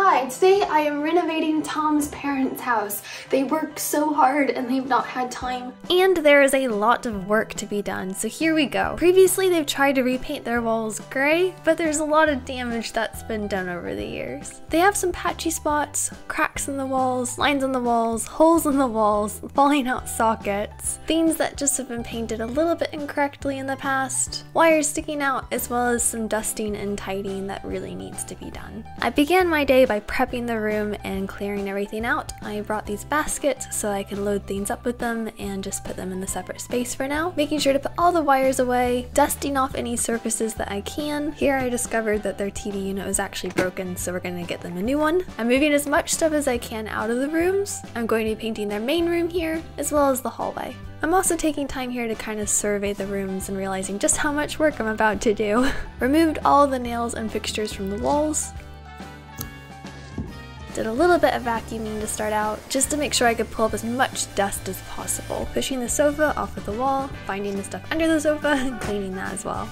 Hi, today I am renovating Tom's parents' house. They work so hard and they've not had time. And there is a lot of work to be done, so here we go. Previously they've tried to repaint their walls gray, but there's a lot of damage that's been done over the years. They have some patchy spots, cracks in the walls, lines on the walls, holes in the walls, falling out sockets, things that just have been painted a little bit incorrectly in the past, wires sticking out, as well as some dusting and tidying that really needs to be done. I began my day by prepping the room and clearing everything out. I brought these baskets so I could load things up with them and just put them in the separate space for now, making sure to put all the wires away, dusting off any surfaces that I can. Here I discovered that their TV unit was actually broken, so we're going to get them a new one. I'm moving as much stuff as I can out of the rooms. I'm going to be painting their main room here, as well as the hallway. I'm also taking time here to kind of survey the rooms and realizing just how much work I'm about to do. Removed all the nails and fixtures from the walls. Did a little bit of vacuuming to start out, just to make sure I could pull up as much dust as possible. Pushing the sofa off of the wall, finding the stuff under the sofa, and cleaning that as well.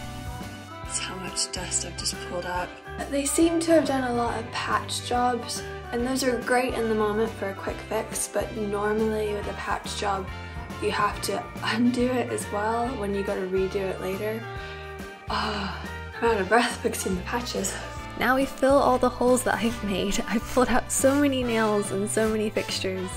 That's how much dust I've just pulled up. They seem to have done a lot of patch jobs, and those are great in the moment for a quick fix, but normally with a patch job, you have to undo it as well when you gotta redo it later. Oh, I'm out of breath fixing the patches. Now we fill all the holes that I've made. I've pulled out so many nails and so many fixtures.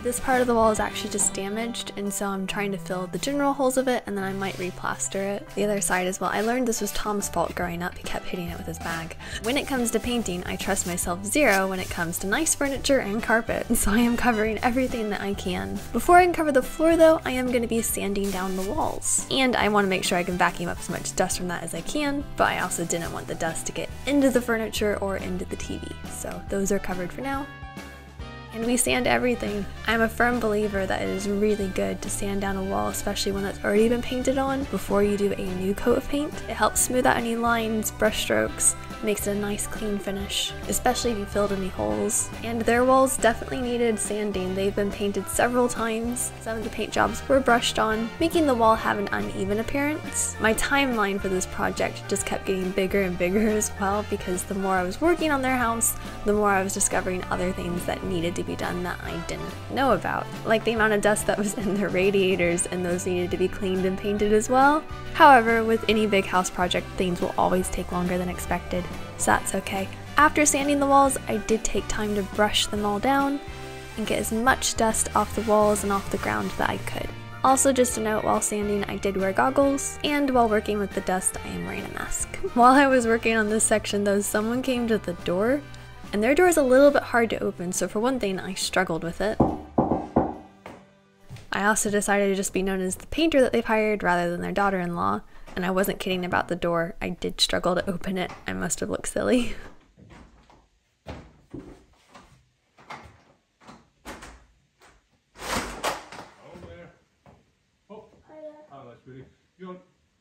This part of the wall is actually just damaged, and so I'm trying to fill the general holes of it, and then I might replaster it. The other side as well. I learned this was Tom's fault growing up. He kept hitting it with his bag. When it comes to painting, I trust myself zero when it comes to nice furniture and carpet, and so I am covering everything that I can. Before I can cover the floor though, I am going to be sanding down the walls, and I want to make sure I can vacuum up as much dust from that as I can, but I also didn't want the dust to get into the furniture or into the TV, so those are covered for now. And we sand everything. I'm a firm believer that it is really good to sand down a wall, especially one that's already been painted on, before you do a new coat of paint. It helps smooth out any lines, brush strokes, makes it a nice clean finish, especially if you filled any holes. And their walls definitely needed sanding. They've been painted several times. Some of the paint jobs were brushed on, making the wall have an uneven appearance. My timeline for this project just kept getting bigger and bigger as well, because the more I was working on their house, the more I was discovering other things that needed to be done that I didn't know about. Like the amount of dust that was in their radiators, and those needed to be cleaned and painted as well. However, with any big house project, things will always take longer than expected. So that's okay. After sanding the walls, I did take time to brush them all down and get as much dust off the walls and off the ground that I could. Also, just a note, while sanding I did wear goggles, and while working with the dust I am wearing a mask. While I was working on this section though, someone came to the door, and their door is a little bit hard to open, so for one thing I struggled with it. I also decided to just be known as the painter that they've hired rather than their daughter-in-law. And I wasn't kidding about the door. I did struggle to open it. I must have looked silly. Oh. Hiya. Oh, that's pretty. Are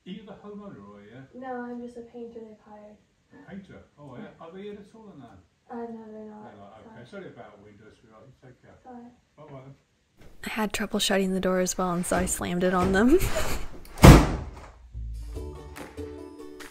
you the homeowner or are you? No, I'm just a painter they've hired. A painter? Oh, yeah. Are they here at all or no? No, they're not. Okay. Sorry about windows, sweetheart. You take care. Sorry. Bye-bye then. I had trouble shutting the door as well, and so I slammed it on them.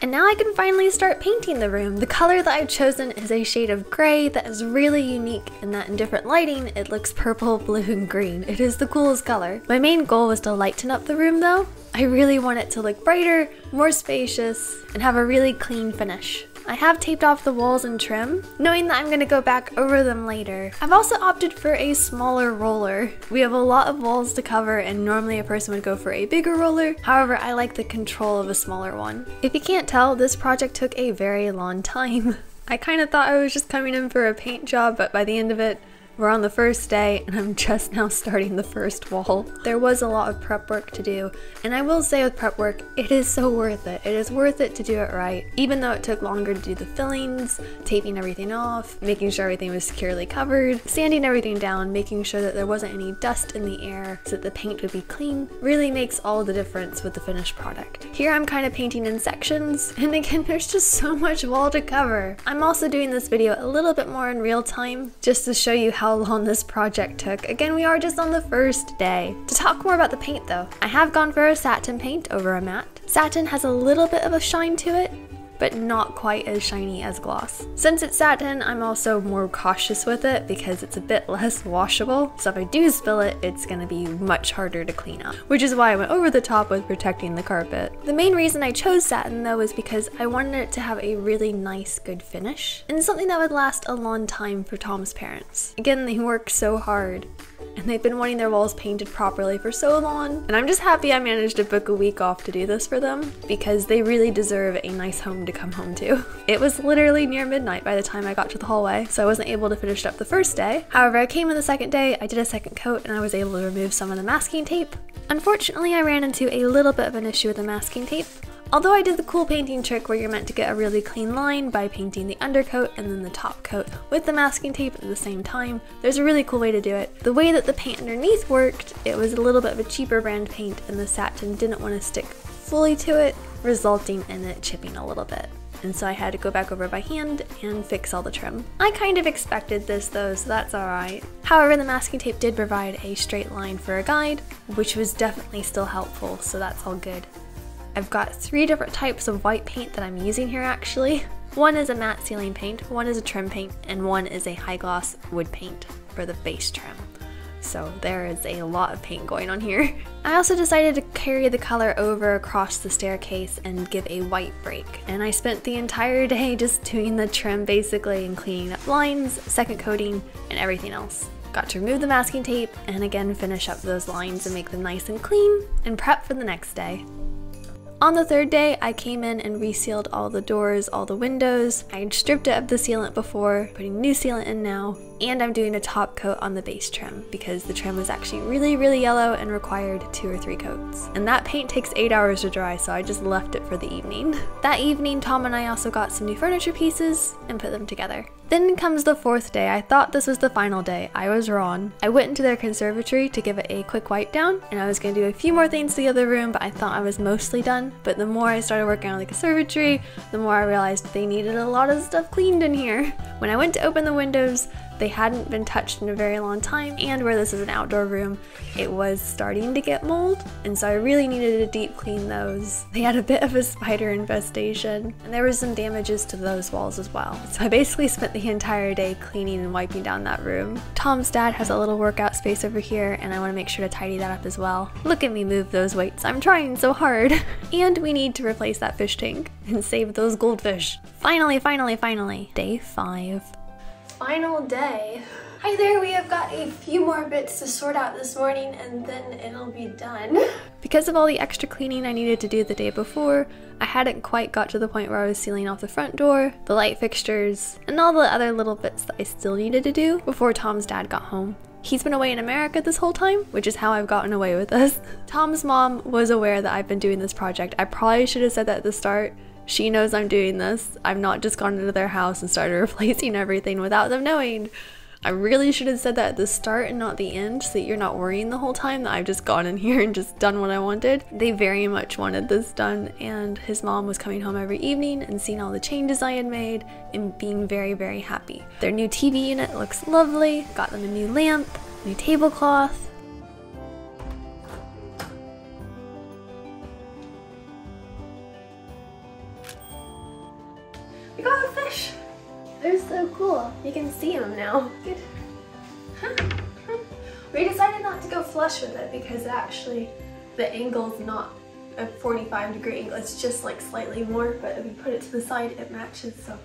And now I can finally start painting the room. The color that I've chosen is a shade of gray that is really unique, and that in different lighting, it looks purple, blue, and green. It is the coolest color. My main goal was to lighten up the room though. I really want it to look brighter, more spacious, and have a really clean finish. I have taped off the walls and trim, knowing that I'm going to go back over them later. I've also opted for a smaller roller. We have a lot of walls to cover, and normally a person would go for a bigger roller. However, I like the control of a smaller one. If you can't tell, this project took a very long time. I kind of thought I was just coming in for a paint job, but by the end of it, we're on the first day, and I'm just now starting the first wall. There was a lot of prep work to do, and I will say with prep work, it is so worth it. It is worth it to do it right. Even though it took longer to do the fillings, taping everything off, making sure everything was securely covered, sanding everything down, making sure that there wasn't any dust in the air so that the paint would be clean, really makes all the difference with the finished product. Here I'm kind of painting in sections, and again, there's just so much wall to cover. I'm also doing this video a little bit more in real time, just to show you how long this project took. Again, we are just on the first day. To talk more about the paint though, I have gone for a satin paint over a matte. Satin has a little bit of a shine to it, but not quite as shiny as gloss. Since it's satin, I'm also more cautious with it because it's a bit less washable, so if I do spill it, it's gonna be much harder to clean up, which is why I went over the top with protecting the carpet. The main reason I chose satin though is because I wanted it to have a really nice, good finish, and something that would last a long time for Tom's parents. Again, they work so hard, and they've been wanting their walls painted properly for so long, and I'm just happy I managed to book a week off to do this for them, because they really deserve a nice home to come home to. It was literally near midnight by the time I got to the hallway, so I wasn't able to finish up the first day. However, I came in the second day, I did a second coat, and I was able to remove some of the masking tape. Unfortunately, I ran into a little bit of an issue with the masking tape. Although I did the cool painting trick where you're meant to get a really clean line by painting the undercoat and then the top coat with the masking tape at the same time, there's a really cool way to do it. The way that the paint underneath worked, it was a little bit of a cheaper brand paint and the satin didn't want to stick fully to it, resulting in it chipping a little bit. And so I had to go back over by hand and fix all the trim. I kind of expected this though, so that's alright. However, the masking tape did provide a straight line for a guide, which was definitely still helpful, so that's all good. I've got three different types of white paint that I'm using here actually. One is a matte ceiling paint, one is a trim paint, and one is a high gloss wood paint for the base trim. So there is a lot of paint going on here. I also decided to carry the color over across the staircase and give a white break. And I spent the entire day just doing the trim basically and cleaning up lines, second coating, and everything else. Got to remove the masking tape and again finish up those lines and make them nice and clean and prep for the next day. On the third day, I came in and resealed all the doors, all the windows. I had stripped it of the sealant before, putting new sealant in now, and I'm doing a top coat on the base trim because the trim was actually really, really yellow and required 2 or 3 coats. And that paint takes 8 hours to dry, so I just left it for the evening. That evening, Tom and I also got some new furniture pieces and put them together. Then comes the fourth day. I thought this was the final day. I was wrong. I went into their conservatory to give it a quick wipe down, and I was going to do a few more things to the other room, but I thought I was mostly done. But the more I started working on the conservatory, the more I realized they needed a lot of stuff cleaned in here. When I went to open the windows, they hadn't been touched in a very long time, and where this is an outdoor room, it was starting to get mold, and so I really needed to deep clean those. They had a bit of a spider infestation, and there was some damages to those walls as well. So I basically spent the entire day cleaning and wiping down that room. Tom's dad has a little workout space over here, and I want to make sure to tidy that up as well. Look at me move those weights, I'm trying so hard. And we need to replace that fish tank and save those goldfish. Finally, finally, finally. Day 5. Final day. Hi there, we have got a few more bits to sort out this morning and then it'll be done. Because of all the extra cleaning I needed to do the day before, I hadn't quite got to the point where I was sealing off the front door, the light fixtures, and all the other little bits that I still needed to do before Tom's dad got home. He's been away in America this whole time, which is how I've gotten away with this. Tom's mom was aware that I've been doing this project. I probably should have said that at the start. She knows I'm doing this. I've not just gone into their house and started replacing everything without them knowing. I really should have said that at the start and not the end, so that you're not worrying the whole time that I've just gone in here and just done what I wanted. They very much wanted this done, and his mom was coming home every evening and seeing all the changes I had made and being very, very happy. Their new TV unit looks lovely. Got them a new lamp, new tablecloth. We got a fish! They're so cool. You can see them now. Good. We decided not to go flush with it because actually the angle's not a 45-degree angle. It's just like slightly more, but if you put it to the side, it matches. So.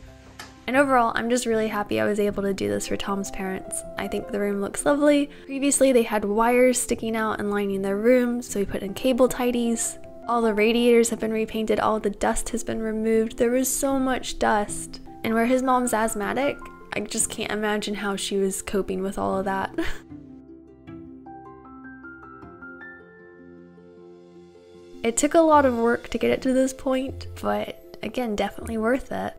And overall, I'm just really happy I was able to do this for Tom's parents. I think the room looks lovely. Previously, they had wires sticking out and lining their room, so we put in cable tidies. All the radiators have been repainted, all the dust has been removed. There was so much dust. And where his mom's asthmatic, I just can't imagine how she was coping with all of that. It took a lot of work to get it to this point, but again, definitely worth it.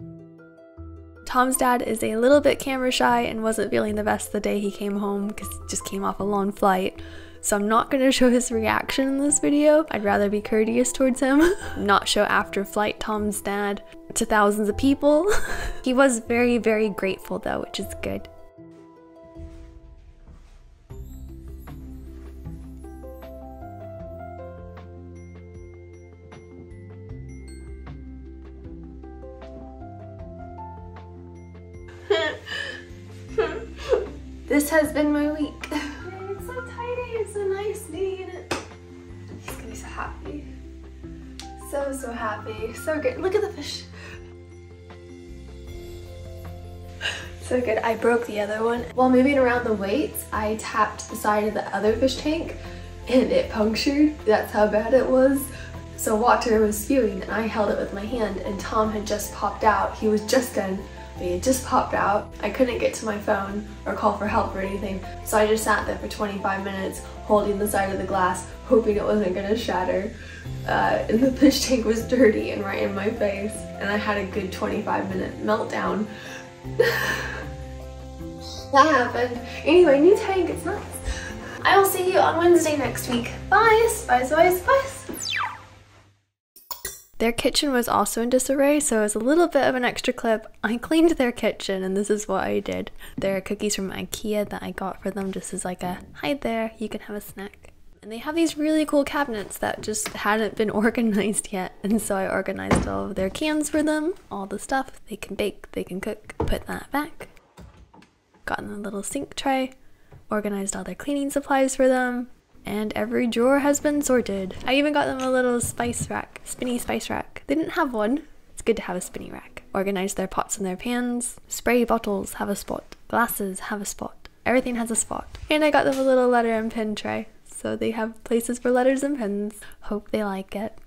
Tom's dad is a little bit camera shy and wasn't feeling the best the day he came home because he just came off a long flight. So I'm not going to show his reaction in this video. I'd rather be courteous towards him. Not show after flight Tom's dad to thousands of people. He was very, very grateful though, which is good. This has been my week. It's so tidy, it's so nice being in it. He's gonna be so happy. So, so happy, so good. Look at the fish. So good, I broke the other one. While moving around the weights, I tapped the side of the other fish tank and it punctured. That's how bad it was. So water was spewing and I held it with my hand, and Tom had just popped out. He was just done, but he had just popped out. I couldn't get to my phone or call for help or anything, so I just sat there for 25 minutes holding the side of the glass, hoping it wasn't gonna shatter. And the fish tank was dirty and right in my face, and I had a good 25-minute meltdown. That happened. Anyway, new tank, it's nice. I will see you on Wednesday next week. Bye, bye, bye, bye. Their kitchen was also in disarray, so as a little bit of an extra clip, I cleaned their kitchen, and this is what I did. There are cookies from IKEA that I got for them just as like a, hi there, you can have a snack. And they have these really cool cabinets that just hadn't been organized yet, and so I organized all of their cans for them, all the stuff. They can bake, they can cook, put that back. Got in the little sink tray, organized all their cleaning supplies for them, and every drawer has been sorted. I even got them a little spice rack, spinny spice rack. They didn't have one. It's good to have a spinny rack. Organize their pots and their pans. Spray bottles have a spot. Glasses have a spot. Everything has a spot. And I got them a little letter and pen tray, so they have places for letters and pens. Hope they like it.